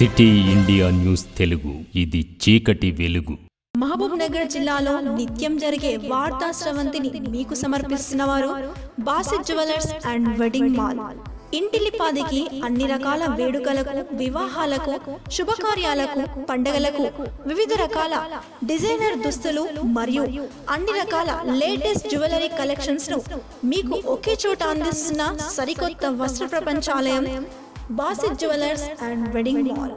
City India news Telugu ఇది చీకటి వెలుగు। మహబూబ్ నగర్ జిల్లాలో నిత్యం జరిగే వార్తా శ్రవంతిని మీకు సమర్పిస్తున్న వారు Basith jewellers and wedding mall. ఇంటిలిపాదికి అన్ని రకాల వేడుకలకు, వివాహాలకు, శుభకార్యాలకు, పండుగలకు వివిధ రకాల డిజైనర్ దుస్తులు మరియు అన్ని రకాల లేటెస్ట్ జ్యువెలరీ కలెక్షన్స్ ను మీకు ఒకే చోట అందిస్తున్న సరికొత్త వస్త్ర ప్రపంచాలయం Basith jewellers and wedding mall.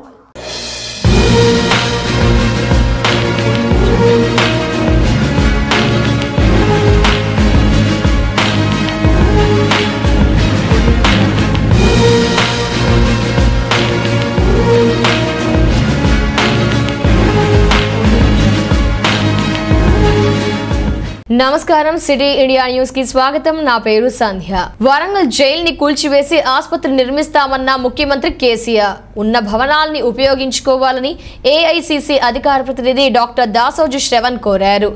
నమస్కారం, సిటీ ఇండియా న్యూస్ కి స్వాగతం। నా పేరు సంధ్య। వరంగల్ జైలు ని కూల్చివేసి ఆసుపత్రి నిర్మిస్తామన్న ముఖ్యమంత్రి కేసీఆర్ ఉన్న భవనాల్ని ఉపయోగించుకోవాలని ఏఐసీసీ అధికార ప్రతినిధి డాక్టర్ దాసోజు శ్రవణ్ కోరారు।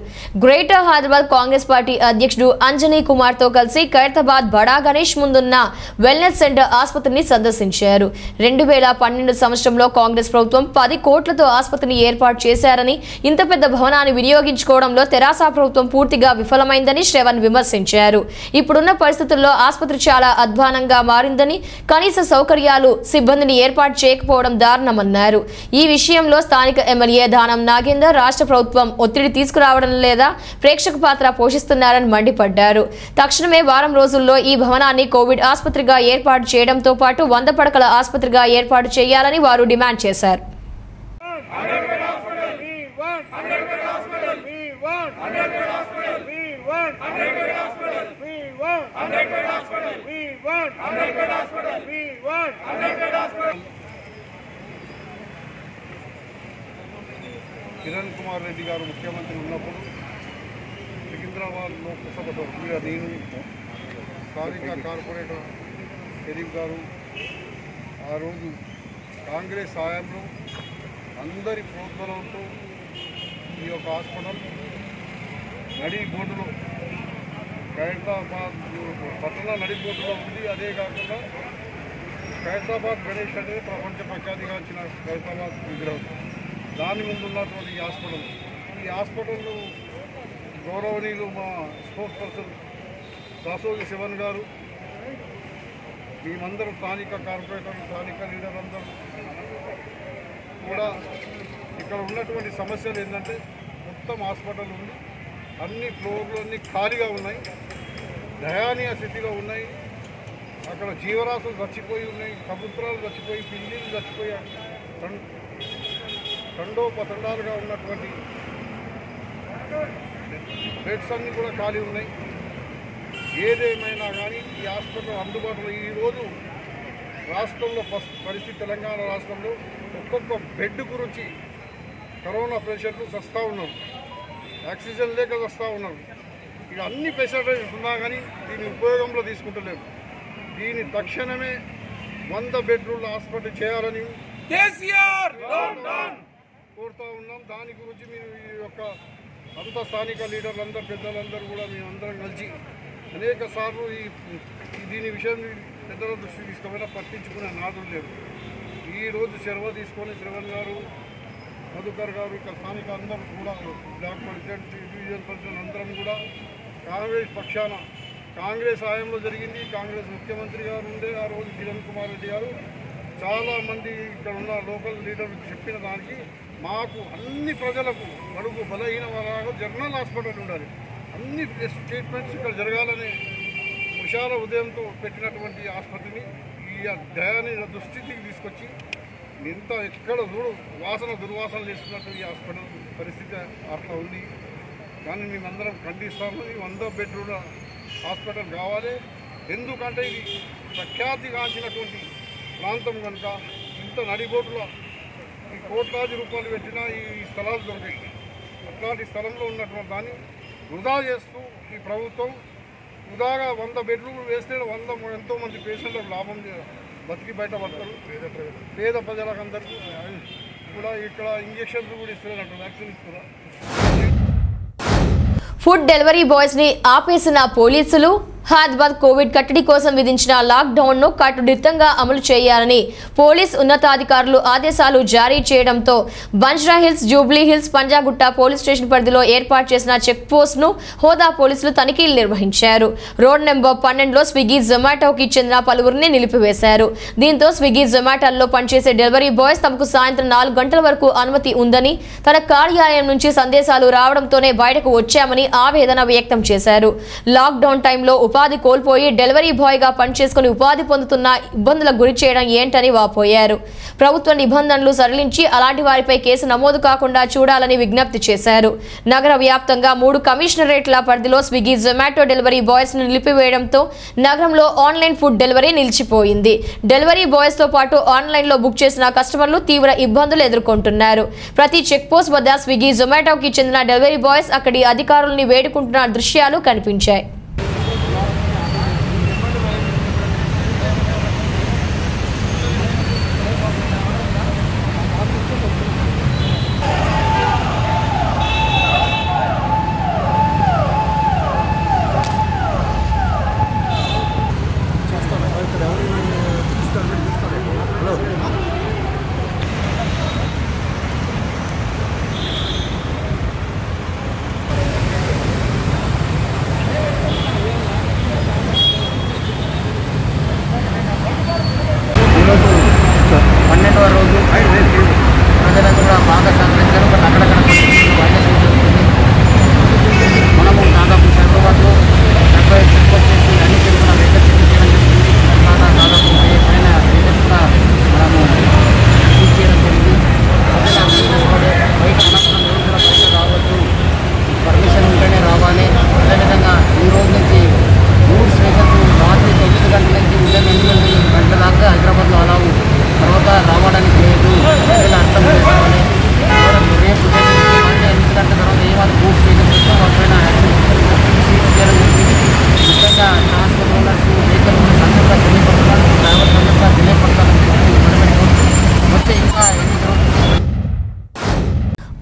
గ్రేటర్ హైదరాబాద్ కాంగ్రెస్ పార్టీ అధ్యక్షుడు అంజనీ కుమార్ తో కలిసి ఖైరతాబాద్ బడా గణేష్ ముందున్న వెల్నెస్ సెంటర్ ఆసుపత్రిని సందర్శించారు। 2012 సంవత్సరంలో కాంగ్రెస్ ప్రభుత్వం 10 కోట్లతో ఆసుపత్రిని ఏర్పాటు చేశారని, ఇంత పెద్ద భవనాన్ని వినియోగించుకోవడంలో తెరాస ప్రభుత్వం పూర్తిగా విఫలమైందని శ్రవణ్ విమర్శించారు। ఇప్పుడున్న పరిస్థితుల్లో ఆసుపత్రి చాలా అధ్వానంగా మారిందని, కనీస సౌకర్యాలు, సిబ్బందిని ఏర్పాటు చేయకపోవడం దారుణమన్నారు। ఈ విషయంలో స్థానిక ఎమ్మెల్యే దానం నాగేందర్ రాష్ట్ర ప్రభుత్వం ఒత్తిడి తీసుకురావడం లేదా ప్రేక్షక పాత్ర పోషిస్తున్నారని మండిపడ్డారు। తక్షణమే వారం రోజుల్లో ఈ భవనాన్ని కోవిడ్ ఆసుపత్రిగా ఏర్పాటు చేయడంతో పాటు 100 పడకల ఆసుపత్రిగా ఏర్పాటు చేయాలని వారు డిమాండ్ చేశారు। किशन रेड्डी गारु मुख्यमंत्री ఉన్నప్పుడు సికింద్రాబాద్ లోకసభ సభ్యుడు నేను, స్థానిక కార్పొరేటర్ ఎరిక్ గారు ఆ రోజు కాంగ్రెస్ హయాంలో అందరి ప్రోత్సాహంతో ఈ యొక్క హాస్పిటల్ నడి బోర్డులో ఖైరతాబాద్ పట్టణ నడి బోర్డులో ఉంది। అదే కాకుండా ఖైరతాబాద్ గణేష్ అనేది ప్రపంచ ప్రఖ్యాతిగాంచిన ఖైరతాబాద్ విగ్రహం, దాని ముందున్నటువంటి ఈ హాస్పిటల్, గౌరవనీయులు మా స్పోక్స్ పర్సన్ దాసోజు శివన్ గారు, మేమందరం స్థానిక కార్పొరేటర్లు, స్థానిక లీడర్లందరూ కూడా ఇక్కడ ఉన్నటువంటి సమస్యలు ఏంటంటే మొత్తం హాస్పిటల్ ఉంది, అన్ని ఫ్లోర్లన్నీ ఖాళీగా ఉన్నాయి, దయానీయ స్థితిలో ఉన్నాయి। అక్కడ జీవరాశులు చచ్చిపోయి ఉన్నాయి, కబుత్రాలు చచ్చిపోయి, పిల్లీలు చచ్చిపోయాయి, తండోపతండాలుగా ఉన్నటువంటి బెడ్స్ అన్నీ కూడా ఖాళీ ఉన్నాయి। ఏదేమైనా కానీ ఈ హాస్పిటల్ అందుబాటులో ఈరోజు రాష్ట్రంలో పరిస్థితి, తెలంగాణ రాష్ట్రంలో ఒక్కొక్క బెడ్ గురించి కరోనా పేషెంట్లు చస్తూ ఉన్నారు, ఆక్సిజన్ లేక చస్తూ ఉన్నారు। ఇక అన్ని ఫెసిలిటీస్ ఉన్నా కానీ దీన్ని ఉపయోగంలో తీసుకుంటలేము। దీన్ని తక్షణమే 100 బెడ్రూమ్ల హాస్పిటల్ చేయాలని కేసీఆర్ కోరుతా ఉన్నాం। దాని గురించి మీరు ఈ యొక్క అంత స్థానిక లీడర్లందరూ, పెద్దలందరూ కూడా మేమందరం కలిసి అనేక సార్లు దీని విషయం పెద్దల దృష్టి తీసుకోవాలని పట్టించుకునే నాదు లేదు। ఈరోజు సెలవు తీసుకొని శ్రవణ్ గారు, మధుకర్ గారు, ఇక్కడ స్థానిక అందరూ కూడా, బ్లాక్ ప్రెసిడెంట్, డివిజన్ ప్రెసిడెంట్ అందరం కూడా కాంగ్రెస్ పక్షాన, కాంగ్రెస్ హయాంలో జరిగింది, కాంగ్రెస్ ముఖ్యమంత్రి గారు ఉండే ఆ రోజు కిరణ్ కుమార్ రెడ్డి గారు చాలామంది ఇక్కడ ఉన్న లోకల్ లీడర్లకు చెప్పిన దానికి మాకు అన్ని ప్రజలకు అడుగు బలహీన వరకు జనరల్ హాస్పిటల్ ఉండాలి, అన్ని ట్రీట్మెంట్స్ ఇక్కడ జరగాలనే విశాల ఉదయంతో పెట్టినటువంటి ఆసుపత్రిని ఈ దయానీయ దుస్థితికి తీసుకొచ్చి ఇంత ఎక్కడ చూడు వాసన దుర్వాసన చేస్తున్నట్టు ఈ హాస్పిటల్ పరిస్థితి అట్లా ఉంది। కానీ మేమందరం ఖండిస్తాము, 100 బెడ్రూమ్ల హాస్పిటల్ కావాలి। ఎందుకంటే ఇది ప్రఖ్యాతి కాల్చినటువంటి ప్రాంతం కనుక ఇంత నడిబోటులో ఈ కోట్లాది రూపాయలు పెట్టినా ఈ స్థలాలు దొరికాయి, అట్లాంటి స్థలంలో ఉన్నటువంటి దాన్ని వృధా చేస్తూ ఈ ప్రభుత్వం వృధాగా 100 బెడ్రూమ్లు వేస్తే 100 ఎంతోమంది పేషెంట్లకు లాభం బతికి బయటపడతారు। పేద ప్రజలకు అందరికీ కూడా ఇక్కడ ఇంజక్షన్స్ కూడా ఇస్తున్నారు, వ్యాక్సిన్ ఇస్తున్నారు। ఫుడ్ డెలివరీ బాయ్స్ ని ఆపేసిన పోలీసులు హైదరాబాద్ కోవిడ్ కట్టడి కోసం విధించిన లాక్ డౌన్ ను కట్టుదిట్టంగా అమలు చేయాలని పోలీస్ ఉన్నతాధికారులు ఆదేశాలు జారీ చేయడంతో Banjara hills, Jubilee hills, Panjagutta police station పరిధిలో ఏర్పాటు చేసిన చెక్ పోస్ట్ ను హోదా పోలీసులు తనిఖీలు నిర్వహించారు. రోడ్ నంబర్ 12 లో స్విగ్గీ, జొమాటోకి చెందిన పలువురిని నిలిపివేశారు. దీంతో స్విగ్గీ, జొమాటోల్లో పనిచేసే డెలివరీ బాయ్స్ తమకు సాయంత్రం 4 గంటల వరకు అనుమతి ఉందని, తన కార్యాలయం నుంచి సందేశాలు రావడంతోనే బయటకు వచ్చామని ఆవేదన వ్యక్తం చేశారు. లాక్ డౌన్ టైంలో ఉపాధి కోల్పోయి డెలివరీ బాయ్ గా పని చేసుకుని ఉపాధి పొందుతున్న ఇబ్బందుల గురి చేయడం ఏంటని వాపోయారు. ప్రభుత్వ నిబంధనలు సరళించి అలాంటి వారిపై కేసు నమోదు కాకుండా చూడాలని విజ్ఞప్తి చేశారు. నగర వ్యాప్తంగా 3 కమిషనరేట్ల పరిధిలో స్విగ్గీ, జొమాటో డెలివరీ బాయ్స్ ను నిలిపివేయడంతో నగరంలో ఆన్లైన్ ఫుడ్ డెలివరీ నిలిచిపోయింది. డెలివరీ బాయ్స్ తో పాటు ఆన్లైన్ లో బుక్ చేసిన కస్టమర్లు తీవ్ర ఇబ్బందులు ఎదుర్కొంటున్నారు. ప్రతి చెక్ పోస్ట్ వద్ద స్విగ్గీ, జొమాటోకి చెందిన డెలివరీ బాయ్స్ అక్కడి అధికారుల్ని వేడుకుంటున్న దృశ్యాలు కనిపించాయి.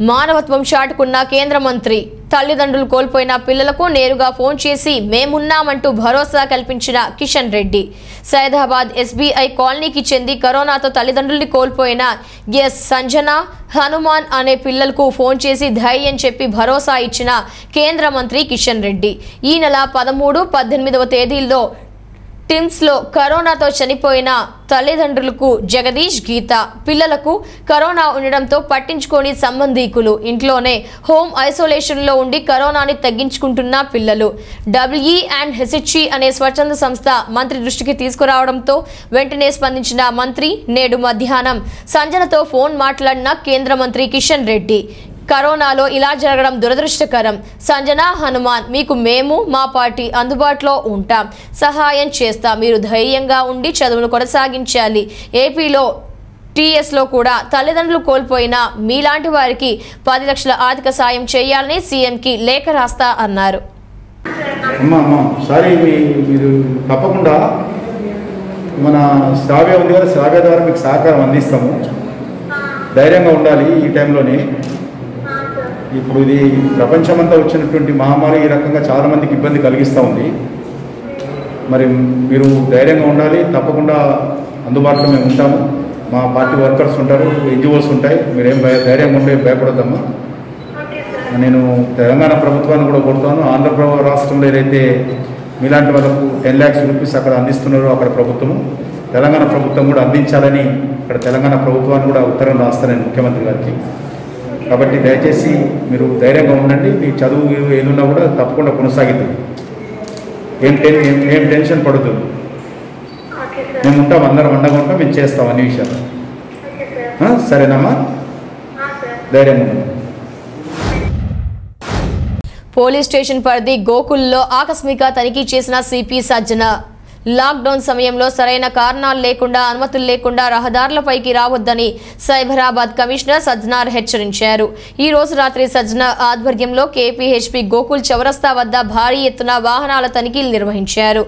మానవత్వం చాటుకున్న కేంద్ర మంత్రి, తల్లిదండ్రులు కోల్పోయిన పిల్లలకు నేరుగా ఫోన్ చేసి మేమున్నామంటూ భరోసా కల్పించిన కిషన్ రెడ్డి. సైదాబాద్ SBI కాలనీకి చెంది కరోనాతో తల్లిదండ్రుల్ని కోల్పోయిన సంజన, హనుమాన్ అనే పిల్లలకు ఫోన్ చేసి ధైర్యం చెప్పి భరోసా ఇచ్చిన కేంద్ర మంత్రి కిషన్ రెడ్డి. ఈ నెల 13, 18 తేదీల్లో టిమ్స్లో కరోనాతో చనిపోయిన తల్లిదండ్రులకు జగదీష్, గీత, పిల్లలకు కరోనా ఉండడంతో పట్టించుకొని సంబంధీకులు ఇంట్లోనే హోమ్ ఐసోలేషన్లో ఉండి కరోనాని తగ్గించుకుంటున్న పిల్లలు WE&HHE అనే స్వచ్ఛంద సంస్థ మంత్రి దృష్టికి తీసుకురావడంతో వెంటనే స్పందించిన మంత్రి నేడు మధ్యాహ్నం సంజనతో ఫోన్ మాట్లాడిన కేంద్ర మంత్రి కిషన్ రెడ్డి. కరోనాలో ఇలా జరగడం దురదృష్టకరం. సంజన, హనుమాన్, మీకు మేము, మా పార్టీ అందుబాటులో ఉంటాం, సహాయం చేస్తాం. మీరు ధైర్యంగా ఉండి చదువును కొనసాగించాలి. ఏపీలో TSలో కూడా తల్లిదండ్రులు కోల్పోయిన మీలాంటి వారికి 10 లక్షల ఆర్థిక సాయం చేయాలని సీఎంకి లేఖ రాస్తా అన్నారు. తప్పకుండా మన శ్రావ్య ఉంది కదా, శ్రావ్య ద్వారా మీకు సహకారం అందిస్తాము. ధైర్యంగా ఉండాలి ఈ టైంలోనే. ఇప్పుడు ఇది ప్రపంచమంతా వచ్చినటువంటి మహమ్మారి ఈ రకంగా చాలామందికి ఇబ్బంది కలిగిస్తూ ఉంది. మరి మీరు ధైర్యంగా ఉండాలి. తప్పకుండా అందుబాటులో మేము ఉంటాము. మా పార్టీ వర్కర్స్ ఉంటారు, NGOs ఉంటాయి. మీరేం ధైర్యంగా ఉంటే భయపడద్దమ్మా. నేను తెలంగాణ ప్రభుత్వాన్ని కూడా కోరుతాను. రాష్ట్రంలో ఏదైతే మీలాంటి వాళ్ళకు 10 lakhs rupees అక్కడ అందిస్తున్నారో అక్కడ ప్రభుత్వము, తెలంగాణ ప్రభుత్వం కూడా అందించాలని ఇక్కడ తెలంగాణ ప్రభుత్వాన్ని కూడా ఉత్తరం రాస్తానని ముఖ్యమంత్రి గారికి. కాబట్టి దయచేసి మీరు ధైర్యంగా ఉండండి. మీ చదువు ఏదున్నా కూడా తప్పకుండా కొనసాగిద్దాం. ఏం టెన్షన్ పడద్దు. మేము ఉంటాం, అందరం అండగా ఉంటాం, మేము చేస్తాం అన్ని విషయాలు. సరేనమ్మా, ధైర్యంగా ఉన్నాం. పోలీస్ స్టేషన్ పరిధి గోకుల్లో ఆకస్మిక తనిఖీ చేసిన CP సజ్జన, లాక్డౌన్ సమయంలో సరైన కారణాలు లేకుండా, అనుమతులు లేకుండా రహదారులపైకి రావద్దని సైబరాబాద్ కమిషనర్ సజ్జనార్ హెచ్చరించారు. ఈ రోజు రాత్రి సజ్జనార్ ఆధ్వర్యంలో KPHP గోకుల్ చౌరస్తా వద్ద భారీ ఎత్తున వాహనాల తనిఖీలు నిర్వహించారు.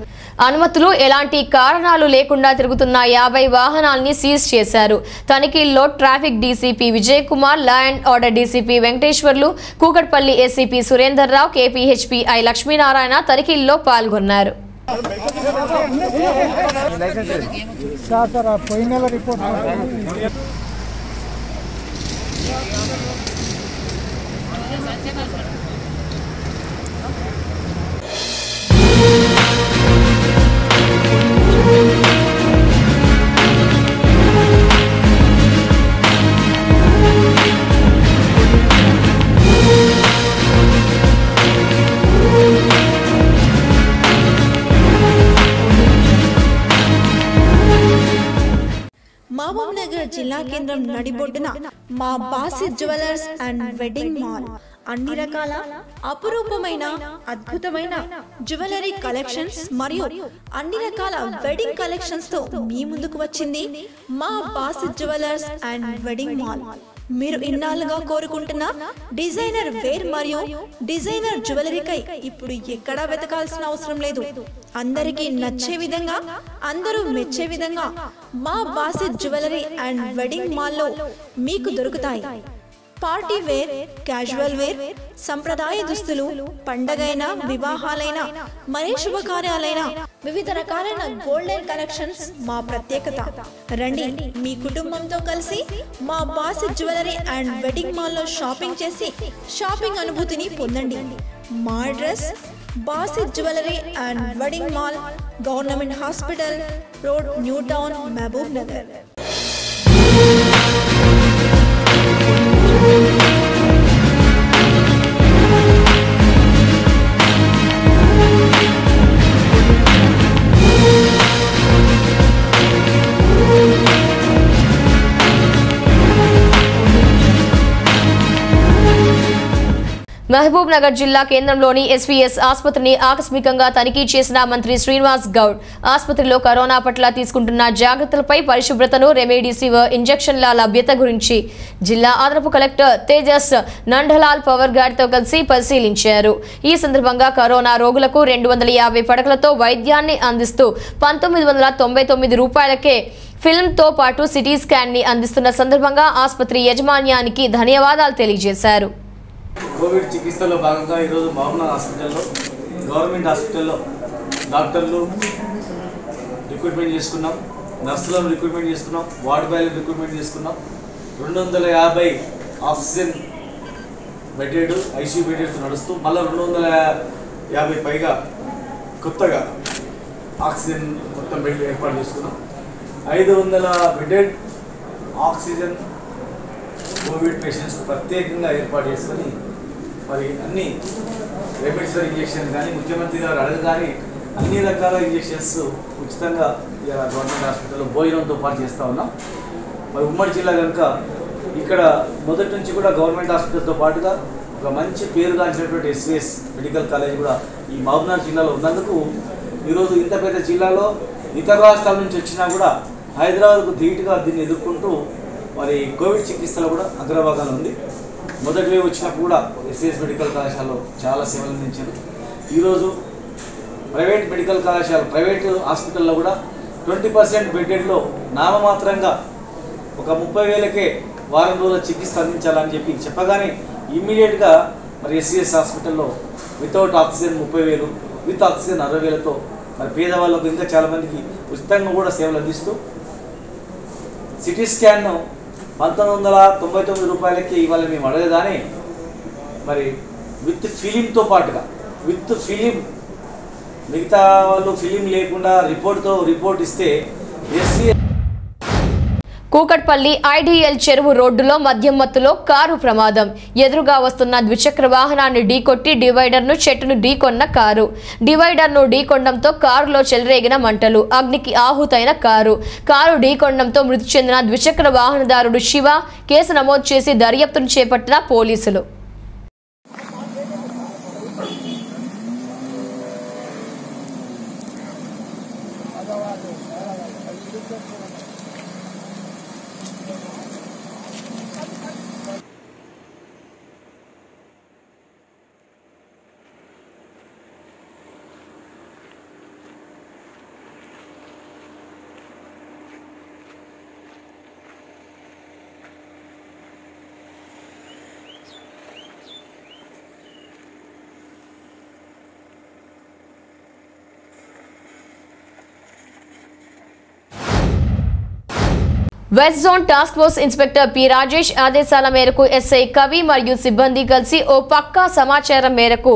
అనుమతులు, ఎలాంటి కారణాలు లేకుండా తిరుగుతున్న 50 వాహనాల్ని సీజ్ చేశారు. తనిఖీల్లో traffic DCP Vijay Kumar, law and order DCP Venkateswarlu, Kukatpally ACP Surender Rao, KPHP I Lakshminarayana తనిఖీల్లో పాల్గొన్నారు. సార్ సార్ పోయిన రిపోర్ట్ जिला केंद्रम नडिबोड्डुन मा Basith jewellers and wedding mall अन्नी रकाल अपरूपमैन अद्भुतमैन ज्युवेलरी कलेक्शन्स मरियु अन्नी रकाल वेडिंग कलेक्शन्स तो मी मुंदुकु वच्चिंदी मा Basith jewellers and wedding mall. మీరు ఇన్నాళ్ళుగా కోరుకుంటున్న డిజైనర్ వేర్ మరియు డిజైనర్ జ్యువెలరీకై ఇప్పుడు ఎక్కడా వెతకాల్సిన అవసరం లేదు। అందరికీ నచ్చే విధంగా అందరూ మెచ్చే విధంగా మా బాసిత్ జ్యువెలరీ అండ్ వెడ్డింగ్ మాల్లో మీకు దొరుకుతాయి। పార్టీ వేర్, క్యాజువల్ వేర్, సంప్రదాయ దుస్తులు, పండగైన, వివాహాలైన, మరే శుభకార్యాలైన వివిధ రకాలైన గోల్డెన్ కలెక్షన్స్ మా ప్రత్యేకత। రండి మీ కుటుంబంతో కలిసి మా బాసిత్ జ్యువెలరీ అండ్ వెడ్డింగ్ మాల్లో షాపింగ్ చేసి షాపింగ్ అనుభూతిని పొందండి। మా address Basith jewellery and wedding mall, government hospital road, new town, Mahabub Nagar. महबूब नगर जिला केंद्रंलोनी एसवीएस आस्पत्रिनी आकस्मिकंगा तनिखी चेसिन मंत्री श्रीनिवास गौड आस्पत्रिलो करोना पट्ल तीसुकुंटुन्न जाग्रत्तलपै परिशुभ्रतनु रेमडिसिविर इंजेक्षन्ल लभ्यत गुरिंची जिला अदनपु कलेक्टर तेजस नंदलाल पवर् गार्ड्तो कलिसि परिशीलिंचारु। ई संदर्भंगा करोना रोगुलकु 250 पडकलतो वैद्यान्नि अंदिस्तू 1999 रूपायलके ఫిల్మ్ తో పాటు సిటీ స్కాన్ ని అందిస్తున్న సందర్భంగా ఆసుపత్రి యజమాన్యానికి ధన్యవాదాలు తెలియజేశారు। కోవిడ్ చికిత్సలో భాగంగా ఈ రోజు మహబూబ్నగర్ హాస్పిటల్లో గవర్నమెంట్ హాస్పిటల్లో డాక్టర్లు రిక్రూట్మెంట్ చేసుకున్నాం, నర్సులను రిక్రూట్మెంట్ చేసుకున్నాం, వార్డ్ బాయ్లు రిక్రూట్మెంట్ చేసుకున్నాం। 250 ఆక్సిజన్ బెడ్డెడ్ ఐసీయూ బెడ్డెడ్స్ నడుస్తూ మళ్ళీ 250 పైగా కొత్తగా ఆక్సిజన్ మొత్తం బెడ్ ఏర్పాటు చేసుకున్నాం। 500 బెడ్డెడ్ ఆక్సిజన్ కోవిడ్ పేషెంట్స్ ప్రత్యేకంగా ఏర్పాటు చేసుకొని మరి అన్ని రెమ్డిసివిర్ ఇంజెక్షన్ కానీ ముఖ్యమంత్రి గారు అడగగానే అన్ని రకాల ఇంజెక్షన్స్ ఉచితంగా గవర్నమెంట్ హాస్పిటల్లో భోజనంతో పాటు చేస్తూ ఉన్నాం। మరి ఉమ్మడి జిల్లా కనుక ఇక్కడ మొదటి నుంచి కూడా గవర్నమెంట్ హాస్పిటల్తో పాటుగా ఒక మంచి పేరుగాంచినటువంటి ఎస్వీఎస్ మెడికల్ కాలేజ్ కూడా ఈ మహబూబ్నగర్ జిల్లాలో ఉన్నందుకు ఈరోజు ఇంత పెద్ద జిల్లాలో ఇతర రాష్ట్రాల నుంచి వచ్చినా కూడా హైదరాబాద్కు ధీటుగా దీన్ని ఎదుర్కొంటూ మరి కోవిడ్ చికిత్సలో కూడా అగ్రభాగాలు ఉంది। మొదటి వేవ్ వచ్చినప్పుడు కూడా ఎస్వీఎస్ మెడికల్ కళాశాలలో చాలా సేవలు అందించారు। ఈరోజు ప్రైవేట్ మెడికల్ కళాశాల ప్రైవేటు హాస్పిటల్లో కూడా 20% బెడ్డెడ్లో నామమాత్రంగా ఒక 30,000కే వారం రోజుల చికిత్స అందించాలని చెప్పి చెప్పగానే ఇమ్మీడియట్గా మరి ఎస్వీఎస్ హాస్పిటల్లో వితౌట్ ఆక్సిజన్ 30,000, విత్ ఆక్సిజన్ 60,000తో మరి పేదవాళ్ళకు ఇంకా చాలామందికి ఉచితంగా కూడా సేవలు అందిస్తూ సిటీ స్కాన్ను 1999 రూపాయలకి ఇవాళ మేము అడగగానే మరి విత్ ఫిలింతో పాటుగా విత్ ఫిలిం మిగతా వాళ్ళు ఫిలిం లేకుండా రిపోర్ట్తో రిపోర్ట్ ఇస్తే ఎస్వీఎస్ कूकट्पल्ली आईडीएल చెరువు రోడ్డులో మద్యం మత్తులో కారు ప్రమాదం। ఎదురుగా వస్తున్న ద్విచక్ర వాహనాన్ని ఢీకొట్టి డివైడర్ను చెట్టును ఢీకొన్న కారు, డివైడర్ను ఢీకొనడంతో కారులో చెలరేగిన మంటలు, అగ్నికి ఆహుతైన కారు ఢీకొనడంతో మృతి చెందిన ద్విచక్ర వాహనదారుడు శివ కేసు నమోదు చేసి దర్యాప్తును చేపట్టిన పోలీసులు। West zone task force inspector P Rajesh आदेशाल मेरकु एसఐ कवि मरियु सिब्बंदी कलिसि ओ पक्का समाचारं मेरकु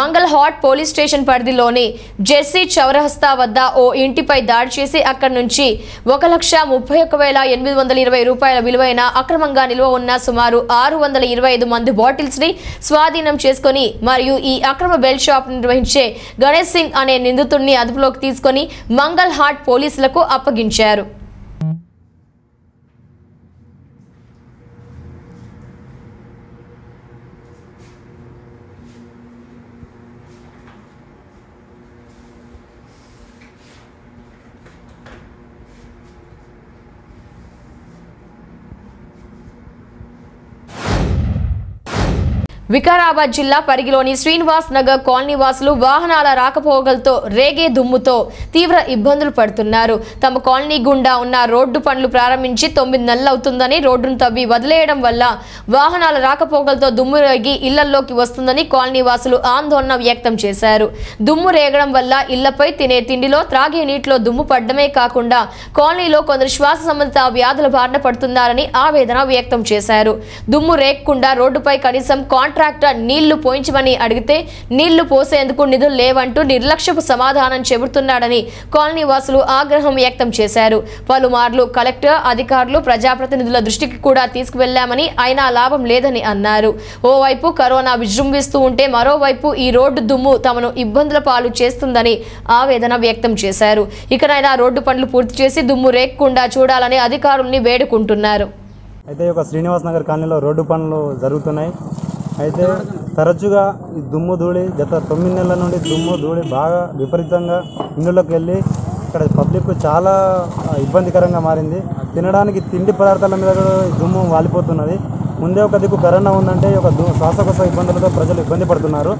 मंगल हाट पोलीस स्टेशन పరిధిలోని జెర్సీ చౌరహస్తా వద్ద ఓ ఇంటిపై దాడి చేసి అక్కడి నుంచి 1,31,820 రూపాయల విలువైన అక్రమంగా నిల్వ ఉన్న సుమారు 625 మంది బాటిల్స్ ని స్వాధీనం చేసుకొని మరియు ఈ అక్రమ బెల్ షాప్ నిర్వహించే గణేష్ సింగ్ అనే నిందితుడిని అదుపులోకి తీసుకొని మంగల్ హాట్ పోలీసులకు అప్పగించారు। వికారాబాద్ జిల్లా పరిగిలోని శ్రీనివాస్ నగర్ కాలనీ వాసులు వాహనాల రాకపోకలతో రేగే దుమ్ముతో తీవ్ర ఇబ్బందులు పడుతున్నారు। తమ కాలనీ గుండా ఉన్న రోడ్డు పనులు ప్రారంభించి 9 నెలలు అవుతుందని రోడ్డును తవ్వి వదిలేయడం వల్ల వాహనాల రాకపోకలతో దుమ్ము రేగి ఇళ్లలోకి వస్తుందని కాలనీ వాసులు ఆందోళన వ్యక్తం చేశారు। దుమ్ము రేగడం వల్ల ఇళ్లపై తినే తిండిలో త్రాగే నీటిలో దుమ్ము పడడమే కాకుండా కాలనీలో కొందరు శ్వాస సంబంధిత వ్యాధుల బారిన పడుతున్నారని ఆవేదన వ్యక్తం చేశారు। దుమ్ము రేగకుండా రోడ్డుపై కనీసం ట్రాక్టర్ నీళ్లు పోయించమని అడిగితే నీళ్లు పోసేందుకు నిధులు లేవంటూ నిర్లక్ష్యపు సమాధానం చెబుతున్నాడని కాలనీ వాసులు ఆగ్రహం వ్యక్తం చేశారు। పలుమార్లు కలెక్టర్ అధికారులు ప్రజాప్రతినిధుల దృష్టికి కూడా తీసుకువెళ్లామని అయినా లాభం లేదని అన్నారు। ఓవైపు కరోనా విజృంభిస్తూ ఉంటే మరోవైపు ఈ రోడ్డు దుమ్ము తమను ఇబ్బందుల పాలు చేస్తుందని ఆవేదన వ్యక్తం చేశారు। ఇకనైనా రోడ్డు పనులు పూర్తి చేసి దుమ్ము రేగకుండా చూడాలని అధికారుల్ని వేడుకుంటున్నారు। అయితే ఒక శ్రీనివాస్ నగర్ కాలనీలో రోడ్డు పనులు జరుగుతున్నాయి। అయితే తరచుగా ఈ దుమ్ము ధూళి గత 9 నెలల నుండి దుమ్ము ధూళి బాగా విపరీతంగా ఇండ్లలోకి వెళ్ళి ఇక్కడ పబ్లిక్ చాలా ఇబ్బందికరంగా మారింది। తినడానికి తిండి పదార్థాల మీద కూడా దుమ్ము వాలిపోతున్నది। ముందే ఒక దిక్కు కరోనా ఉందంటే ఒక శ్వాసకోశ ఇబ్బందులతో ప్రజలు ఇబ్బంది పడుతున్నారు।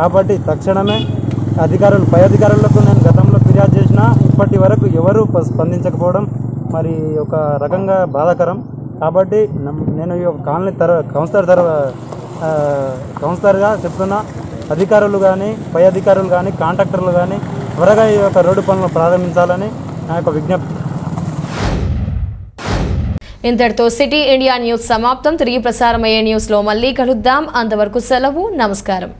కాబట్టి తక్షణమే అధికారులు పై అధికారులకు నేను గతంలో ఫిర్యాదు చేసినా ఇప్పటి వరకు ఎవరూ స్పందించకపోవడం మరి ఒక రకంగా బాధాకరం। కాబట్టి నేను ఈ కాలనీ కౌన్సిలర్గా చెప్తున్నా, అధికారులు కానీ పై అధికారులు కానీ కాంట్రాక్టర్లు కానీ త్వరగా ఈ యొక్క రోడ్డు పనులు ప్రారంభించాలని నా యొక్క విజ్ఞప్తి। ఇంతటితో సిటీ ఇండియా న్యూస్ సమాప్తం। తిరిగి ప్రసారమయ్యే న్యూస్లో మళ్ళీ కలుద్దాం। అంతవరకు సెలవు, నమస్కారం।